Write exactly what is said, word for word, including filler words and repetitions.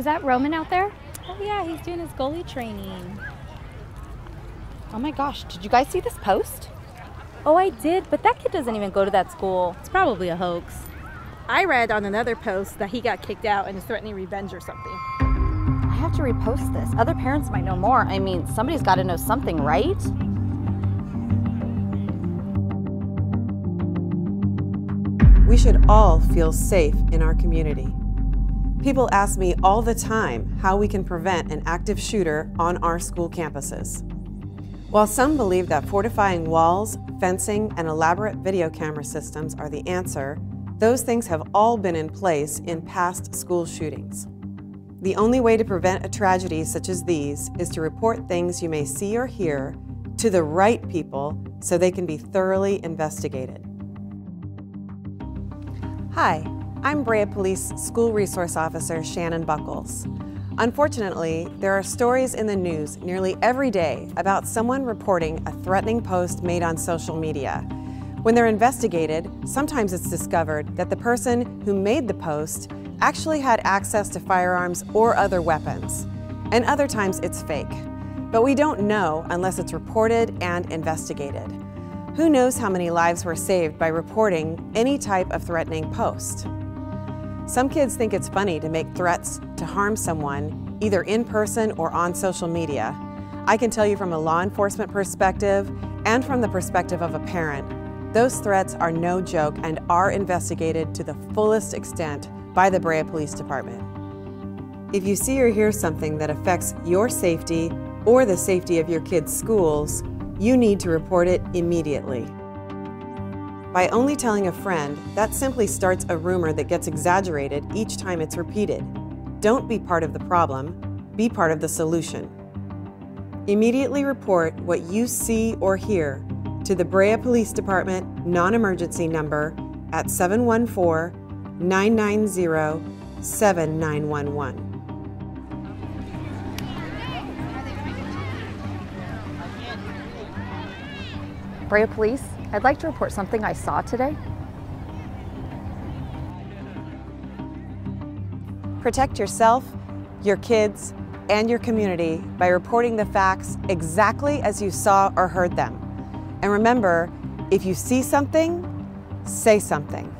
Is that Roman out there? Oh yeah, he's doing his goalie training. Oh my gosh, did you guys see this post? Oh, I did, but that kid doesn't even go to that school. It's probably a hoax. I read on another post that he got kicked out and is threatening revenge or something. I have to repost this. Other parents might know more. I mean, somebody's got to know something, right? We should all feel safe in our community. People ask me all the time how we can prevent an active shooter on our school campuses. While some believe that fortifying walls, fencing, and elaborate video camera systems are the answer, those things have all been in place in past school shootings. The only way to prevent a tragedy such as these is to report things you may see or hear to the right people so they can be thoroughly investigated. Hi, I'm Brea Police School Resource Officer Shannon Buckles. Unfortunately, there are stories in the news nearly every day about someone reporting a threatening post made on social media. When they're investigated, sometimes it's discovered that the person who made the post actually had access to firearms or other weapons. And other times it's fake. But we don't know unless it's reported and investigated. Who knows how many lives were saved by reporting any type of threatening post? Some kids think it's funny to make threats to harm someone, either in person or on social media. I can tell you from a law enforcement perspective and from the perspective of a parent, those threats are no joke and are investigated to the fullest extent by the Brea Police Department. If you see or hear something that affects your safety or the safety of your kids' schools, you need to report it immediately. By only telling a friend, that simply starts a rumor that gets exaggerated each time it's repeated. Don't be part of the problem, be part of the solution. Immediately report what you see or hear to the Brea Police Department non-emergency number at seven one four, nine nine zero, seven nine one one. Brea Police, I'd like to report something I saw today. Protect yourself, your kids, and your community by reporting the facts exactly as you saw or heard them. And remember, if you see something, say something.